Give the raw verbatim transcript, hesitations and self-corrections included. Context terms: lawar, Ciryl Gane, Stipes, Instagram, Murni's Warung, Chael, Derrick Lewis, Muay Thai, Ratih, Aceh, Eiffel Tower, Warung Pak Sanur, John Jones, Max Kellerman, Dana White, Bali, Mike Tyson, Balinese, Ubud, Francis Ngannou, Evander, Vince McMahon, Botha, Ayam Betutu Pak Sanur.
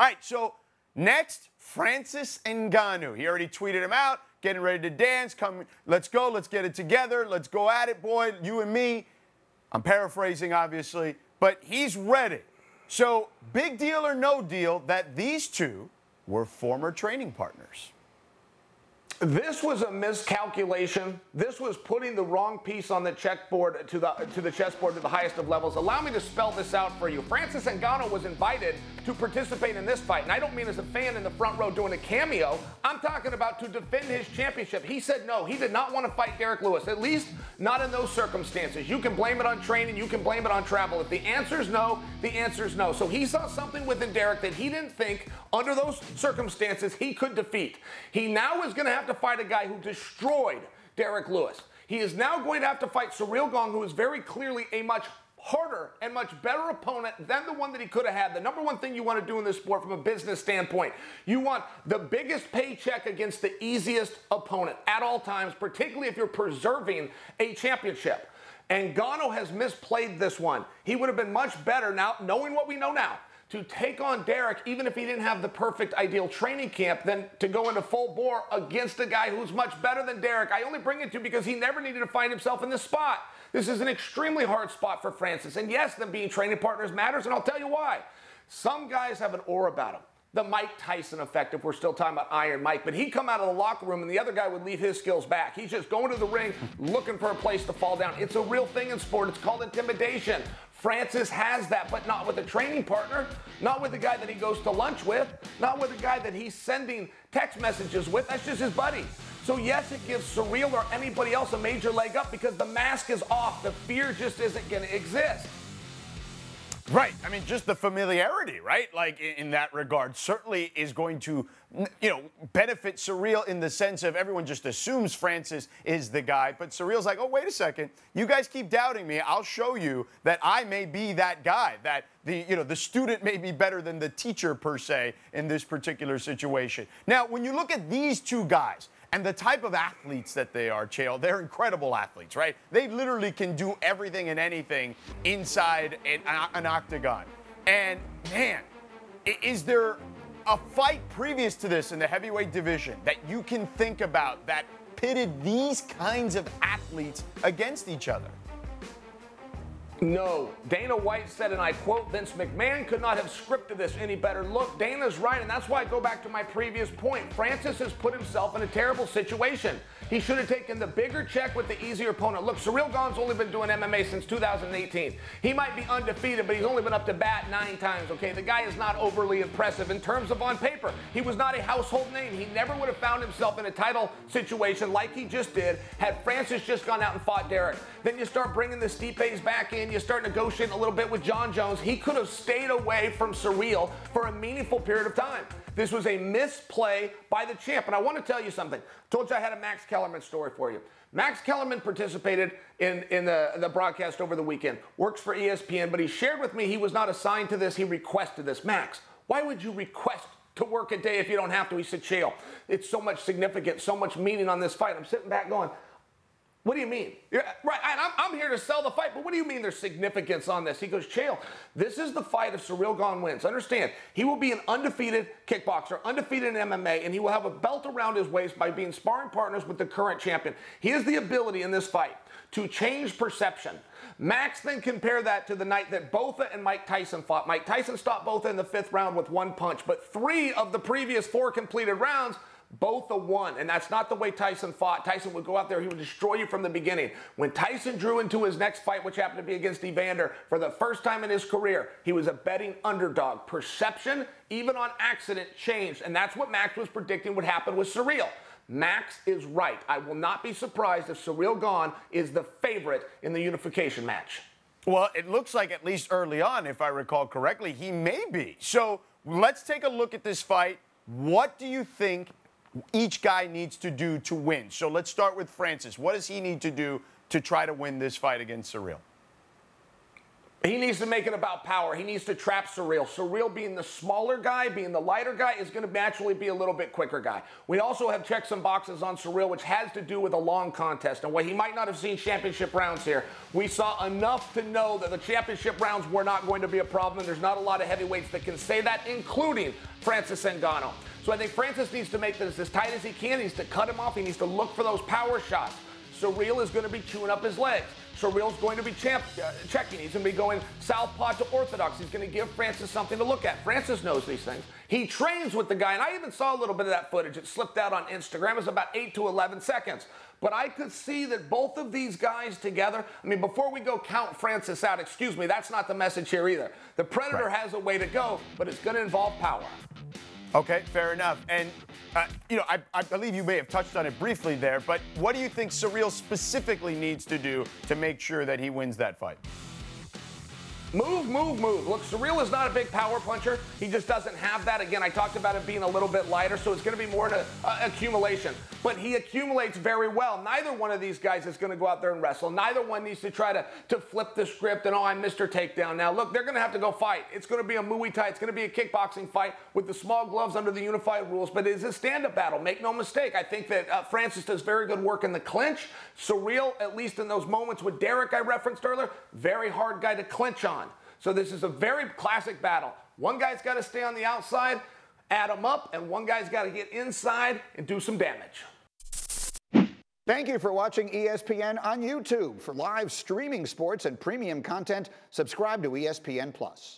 All right, so next, Francis Ngannou. He already tweeted him out, getting ready to dance. Come, let's go, let's get it together. Let's go at it, boy, you and me. I'm paraphrasing, obviously, but he's ready. So big deal or no deal that these two were former training partners. This was a miscalculation. This was putting the wrong piece on the checkboard to the to the chessboard to the highest of levels. Allow me to spell this out for you. Francis Ngannou was invited to participate in this fight, and I don't mean as a fan in the front row doing a cameo. I'm talking about to defend his championship. He said no. He did not want to fight Derrick Lewis, at least not in those circumstances. You can blame it on training. You can blame it on travel. If the answer is no, the answer is no. So he saw something within Derrick that he didn't think, under those circumstances, he could defeat. He now is going to have to to fight a guy who destroyed Derrick Lewis. He is now going to have to fight Ciryl Gane, who is very clearly a much harder and much better opponent than the one that he could have had. The number one thing you want to do in this sport from a business standpoint, you want the biggest paycheck against the easiest opponent at all times, particularly if you're preserving a championship. And Ngannou has misplayed this one. He would have been much better now, knowing what we know now, to take on Derrick, even if he didn't have the perfect ideal training camp, than to go into full bore against a guy who's much better than Derrick. I only bring it to because he never needed to find himself in this spot. This is an extremely hard spot for Francis. And yes, them being training partners matters, and I'll tell you why. Some guys have an aura about them. The Mike Tyson effect, if we're still talking about Iron Mike, but he'd come out of the locker room and the other guy would leave his skills back. He's just going to the ring, looking for a place to fall down. It's a real thing in sport. It's called intimidation. Francis has that, but not with a training partner, not with the guy that he goes to lunch with, not with the guy that he's sending text messages with. That's just his buddy. So yes, it gives Ciryl or anybody else a major leg up because the mask is off. The fear just isn't going to exist. Right. I mean, just the familiarity, right? Like in that regard, certainly is going to, you know, benefit Ciryl in the sense of everyone just assumes Francis is the guy. But Ciryl's like, oh, wait a second. You guys keep doubting me. I'll show you that I may be that guy, that the, you know, the student may be better than the teacher, per se, in this particular situation. Now, when you look at these two guys, and the type of athletes that they are, Chael, they're incredible athletes, right? They literally can do everything and anything inside an, an octagon. And, man, is there a fight previous to this in the heavyweight division that you can think about that pitted these kinds of athletes against each other? No. Dana White said, and I quote, Vince McMahon could not have scripted this any better. Look, Dana's right, and that's why I go back to my previous point. Francis has put himself in a terrible situation. He should have taken the bigger check with the easier opponent. Look, Ciryl Gane's only been doing M M A since two thousand eighteen. He might be undefeated, but he's only been up to bat nine times, okay? The guy is not overly impressive in terms of on paper. He was not a household name. He never would have found himself in a title situation like he just did had Francis just gone out and fought Derrick. Then you start bringing the Stipes back in. You start negotiating a little bit with John Jones. He could have stayed away from Ciryl for a meaningful period of time. This was a misplay by the champ. And I want to tell you something. I told you I had a Max Kellerman story for you. Max Kellerman participated in, in the, the broadcast over the weekend. Works for E S P N, but he shared with me he was not assigned to this. He requested this. Max, why would you request to work a day if you don't have to? He said, Chael, it's so much significance, so much meaning on this fight. I'm sitting back going, what do you mean? You're, right, I'm, I'm here to sell the fight, but what do you mean there's significance on this? He goes, Chael, this is the fight if Ciryl Gane wins. Understand, he will be an undefeated kickboxer, undefeated in M M A, and he will have a belt around his waist by being sparring partners with the current champion. He has the ability in this fight to change perception. Max then compared that to the night that Botha and Mike Tyson fought. Mike Tyson stopped Botha in the fifth round with one punch, but three of the previous four completed rounds, Botha won, and that's not the way Tyson fought. Tyson would go out there, he would destroy you from the beginning. When Tyson drew into his next fight, which happened to be against Evander, for the first time in his career, he was a betting underdog. Perception, even on accident, changed, and that's what Max was predicting would happen with Ciryl. Max is right. I will not be surprised if Ciryl Gane is the favorite in the unification match. Well, it looks like at least early on, if I recall correctly, he may be. So let's take a look at this fight. What do you think each guy needs to do to win? So let's start with Francis. What does he need to do to try to win this fight against Ciryl? He needs to make it about power. He needs to trap Ciryl. Ciryl, being the smaller guy, being the lighter guy, is going to naturally be a little bit quicker guy. We also have checks and boxes on Ciryl, which has to do with a long contest. And while he might not have seen championship rounds here, we saw enough to know that the championship rounds were not going to be a problem. And there's not a lot of heavyweights that can say that, including Francis Ngannou. So I think Francis needs to make this as tight as he can. He needs to cut him off. He needs to look for those power shots. Ciryl is going to be chewing up his legs. Ciryl's going to be champ, uh, checking. He's going to be going southpaw to orthodox. He's going to give Francis something to look at. Francis knows these things. He trains with the guy, and I even saw a little bit of that footage. It slipped out on Instagram. It was about eight to eleven seconds. But I could see that both of these guys together, I mean, before we go count Francis out, excuse me, that's not the message here either. The Predator right. has a way to go, but it's going to involve power. Okay, fair enough. And, uh, you know, I, I believe you may have touched on it briefly there, but what do you think Ciryl specifically needs to do to make sure that he wins that fight? Move, move, move. Look, Ciryl is not a big power puncher. He just doesn't have that. Again, I talked about it being a little bit lighter, so it's going to be more to uh, accumulation. But he accumulates very well. Neither one of these guys is going to go out there and wrestle. Neither one needs to try to, to flip the script and, oh, I'm Mister Takedown now. Look, they're going to have to go fight. It's going to be a Muay Thai. It's going to be a kickboxing fight with the small gloves under the unified rules. But it is a stand-up battle. Make no mistake. I think that uh, Francis does very good work in the clinch. Ciryl, at least in those moments with Derrick I referenced earlier, very hard guy to clinch on. So this is a very classic battle. One guy's got to stay on the outside, add him up, and one guy's got to get inside and do some damage. Thank you for watching E S P N on YouTube. For live streaming sports and premium content, subscribe to E S P N Plus.